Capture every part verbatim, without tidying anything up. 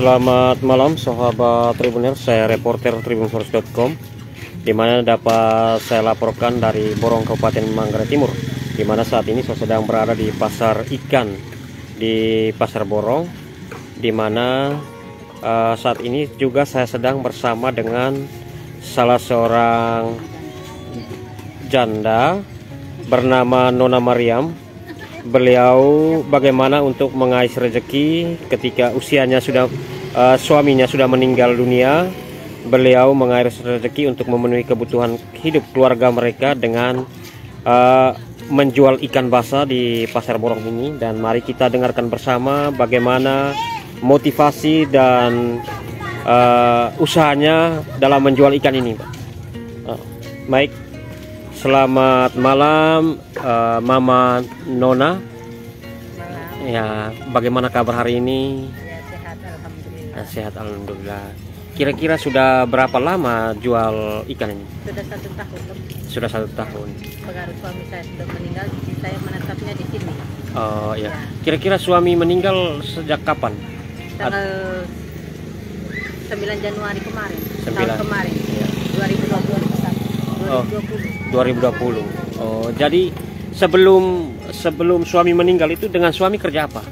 Selamat malam sahabat Tribuner, saya reporter tribunflores titik com, di mana dapat saya laporkan dari Borong, Kabupaten Manggarai Timur, di mana saat ini saya sedang berada di pasar ikan di pasar Borong, di mana uh, saat ini juga saya sedang bersama dengan salah seorang janda bernama Nona Mariam. Beliau bagaimana untuk mengais rezeki ketika usianya sudah uh, suaminya sudah meninggal dunia. Beliau mengais rezeki untuk memenuhi kebutuhan hidup keluarga mereka dengan uh, menjual ikan basah di pasar Borong ini. Dan mari kita dengarkan bersama bagaimana motivasi dan uh, usahanya dalam menjual ikan ini. uh, Baik, selamat malam, uh, Mama Nona. Malam. Ya, bagaimana kabar hari ini? Ya, sehat, alhamdulillah. Sehat, alhamdulillah. Kira-kira sudah berapa lama jual ikan ini? Sudah satu tahun. Sudah satu tahun. Pengaruh suami saya sudah meninggal, saya menetapnya di sini. Oh ya. Kira-kira suami meninggal sejak kapan? Tanggal sembilan Januari kemarin. sembilan. Tahun kemarin. Ya. dua ribu dua puluh. Oh, jadi sebelum sebelum suami meninggal itu dengan suami kerja apa?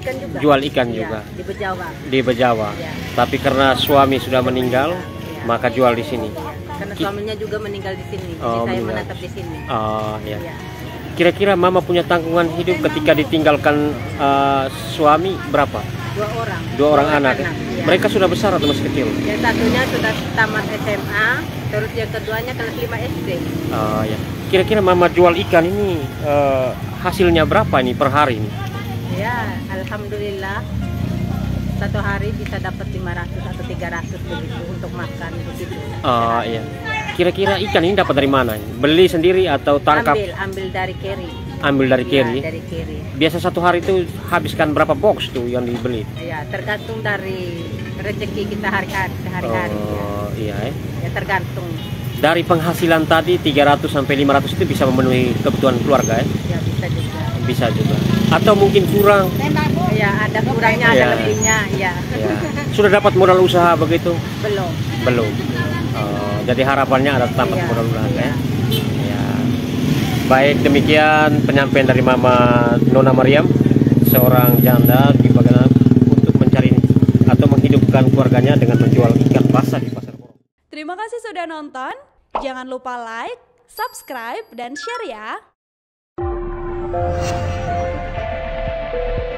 Ikan juga. Jual ikan ya, juga. Di Bajawa. Di Bajawa. Ya. Tapi karena suami sudah meninggal, ya, maka jual di sini. Karena suaminya juga meninggal di sini. Oh, jadi saya menetap di sini. Oh, ya. Kira-kira Mama punya tanggungan hidup ketika ditinggalkan uh, suami berapa? Dua orang. Dua orang Dua anak. anak. Ya. Mereka sudah besar atau masih kecil? Yang satunya sudah tamat S M A, terus yang keduanya kelas lima S D. Oh ya. Kira-kira Mama jual ikan ini uh, hasilnya berapa ini per hari ini? Ya, alhamdulillah satu hari bisa dapat lima ratus atau tiga ratus begitu untuk makan begitu. Oh iya. Kira-kira ikan ini dapat dari mana? Beli sendiri atau tangkap? Ambil, ambil dari carry. Ambil dari carry. Ya, dari carry. Biasa satu hari itu habiskan berapa box tuh yang dibeli? Ya, tergantung dari rezeki kita hari-hari sehari-hari. Oh, ya. Iya. Ya, tergantung. Dari penghasilan tadi tiga ratus sampai lima ratus itu bisa memenuhi kebutuhan keluarga ya? Ya, bisa juga. Bisa juga. Atau mungkin kurang? Ya, ada kurangnya, ya, ada lebihnya, ya. Ya. Sudah dapat modal usaha begitu? Belum. Belum. Oh, jadi harapannya ada tambah ya, modal usaha ya. Ya. Baik, demikian penyampaian dari Mama Nona Mariam, seorang janda di bagian untuk mencari atau menghidupkan keluarganya dengan menjual ikan basah di pasar Borong. Terima kasih sudah nonton. Jangan lupa like, subscribe, dan share ya.